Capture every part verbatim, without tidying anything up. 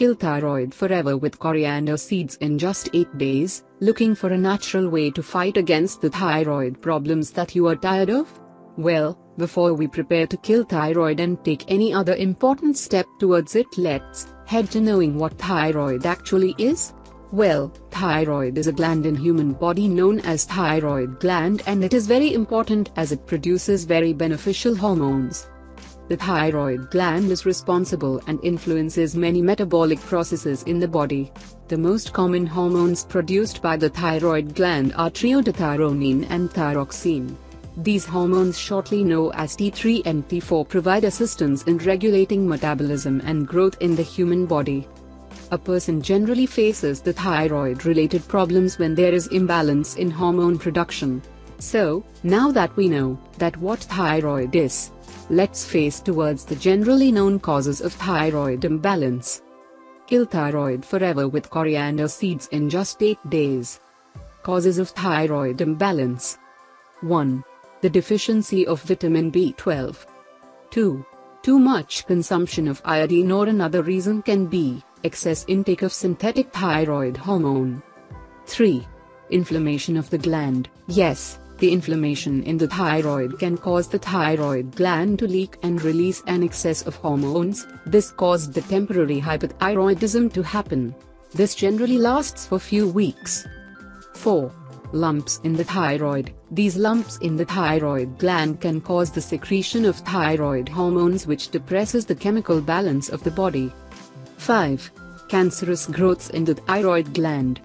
Kill thyroid forever with coriander seeds in just eight days. Looking for a natural way to fight against the thyroid problems that you are tired of? Well, before we prepare to kill thyroid and take any other important step towards it, let's head to knowing what thyroid actually is. Well, thyroid is a gland in human body known as thyroid gland, and it is very important as it produces very beneficial hormones. The thyroid gland is responsible and influences many metabolic processes in the body. The most common hormones produced by the thyroid gland are triiodothyronine and thyroxine. These hormones, shortly known as T three and T four, provide assistance in regulating metabolism and growth in the human body. A person generally faces the thyroid-related problems when there is imbalance in hormone production. So, now that we know that what thyroid is, let's face towards the generally known causes of thyroid imbalance. Kill thyroid forever with coriander seeds in just eight days. Causes of thyroid imbalance. one. The deficiency of vitamin B twelve. two. Too much consumption of iodine, or another reason can be excess intake of synthetic thyroid hormone. three. Inflammation of the gland. Yes, the inflammation in the thyroid can cause the thyroid gland to leak and release an excess of hormones. This caused the temporary hypothyroidism to happen. This generally lasts for few weeks. four. Lumps in the thyroid. These lumps in the thyroid gland can cause the secretion of thyroid hormones, which depresses the chemical balance of the body. five. Cancerous growths in the thyroid gland.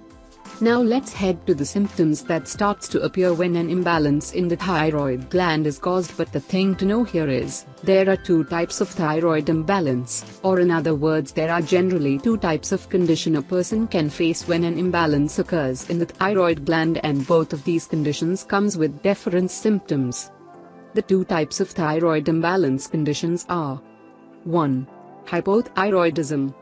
Now let's head to the symptoms that starts to appear when an imbalance in the thyroid gland is caused. But the thing to know here is, there are two types of thyroid imbalance, or in other words, there are generally two types of condition a person can face when an imbalance occurs in the thyroid gland, and both of these conditions comes with different symptoms. The two types of thyroid imbalance conditions are one. Hypothyroidism.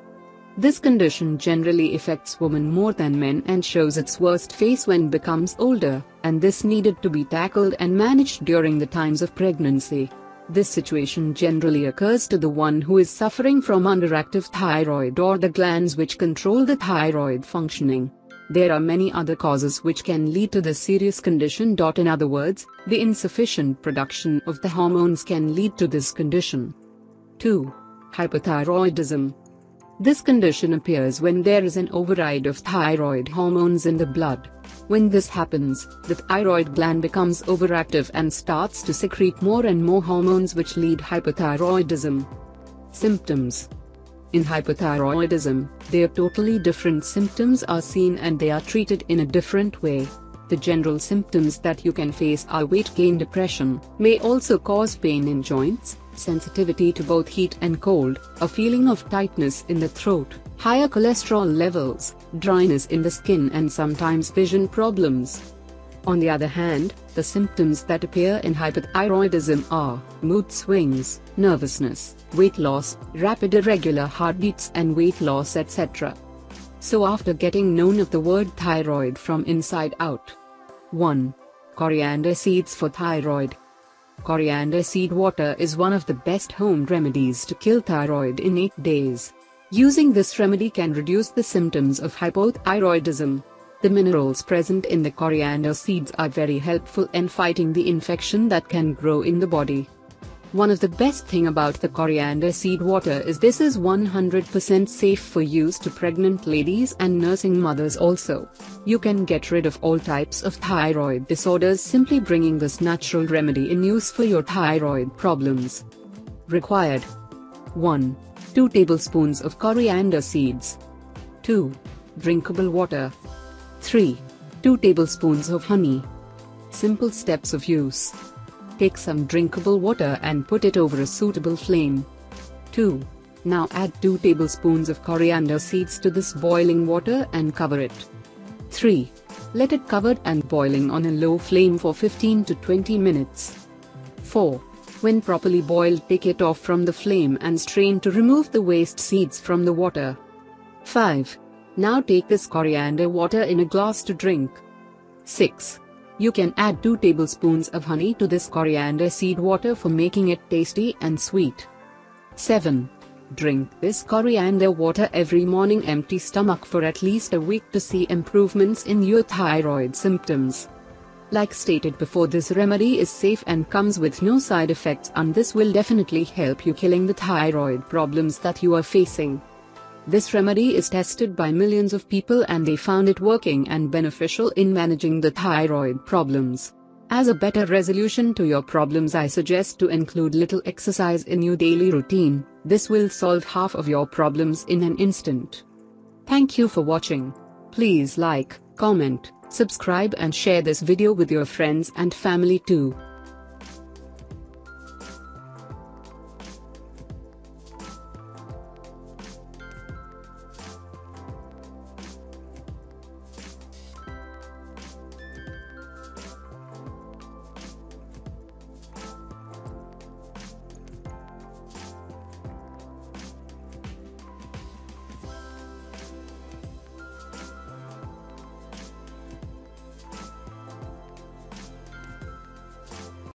This condition generally affects women more than men and shows its worst face when becomes older, and this needed to be tackled and managed during the times of pregnancy. This situation generally occurs to the one who is suffering from underactive thyroid, or the glands which control the thyroid functioning. There are many other causes which can lead to this serious condition. In other words, the insufficient production of the hormones can lead to this condition. two. Hyperthyroidism. This condition appears when there is an override of thyroid hormones in the blood. When this happens, the thyroid gland becomes overactive and starts to secrete more and more hormones, which lead to hyperthyroidism. Symptoms. In hyperthyroidism, their totally different symptoms are seen and they are treated in a different way. The general symptoms that you can face are weight gain. Depression may also cause pain in joints, sensitivity to both heat and cold, a feeling of tightness in the throat, higher cholesterol levels, dryness in the skin, and sometimes vision problems. On the other hand, the symptoms that appear in hyperthyroidism are mood swings, nervousness, weight loss, rapid irregular heartbeats and weight loss, et cetera. So after getting known of the word thyroid from inside out. one. Coriander seeds for thyroid. Coriander seed water is one of the best home remedies to kill thyroid in eight days. Using this remedy can reduce the symptoms of hypothyroidism. The minerals present in the coriander seeds are very helpful in fighting the infection that can grow in the body. One of the best thing about the coriander seed water is this is one hundred percent safe for use to pregnant ladies and nursing mothers also. You can get rid of all types of thyroid disorders simply bringing this natural remedy in use for your thyroid problems. Required. one. two tablespoons of coriander seeds. two. Drinkable water. three. two tablespoons of honey. Simple steps of use. Take some drinkable water and put it over a suitable flame. two. Now add two tablespoons of coriander seeds to this boiling water and cover it. three. Let it covered and boiling on a low flame for fifteen to twenty minutes. four. When properly boiled, take it off from the flame and strain to remove the waste seeds from the water. five. Now take this coriander water in a glass to drink. six. You can add two tablespoons of honey to this coriander seed water for making it tasty and sweet. seven. Drink this coriander water every morning empty stomach for at least a week to see improvements in your thyroid symptoms. Like stated before, this remedy is safe and comes with no side effects, and this will definitely help you killing the thyroid problems that you are facing. This remedy is tested by millions of people and they found it working and beneficial in managing the thyroid problems. As a better resolution to your problems, I suggest to include little exercise in your daily routine. This will solve half of your problems in an instant. Thank you for watching. Please like, comment, subscribe and share this video with your friends and family too.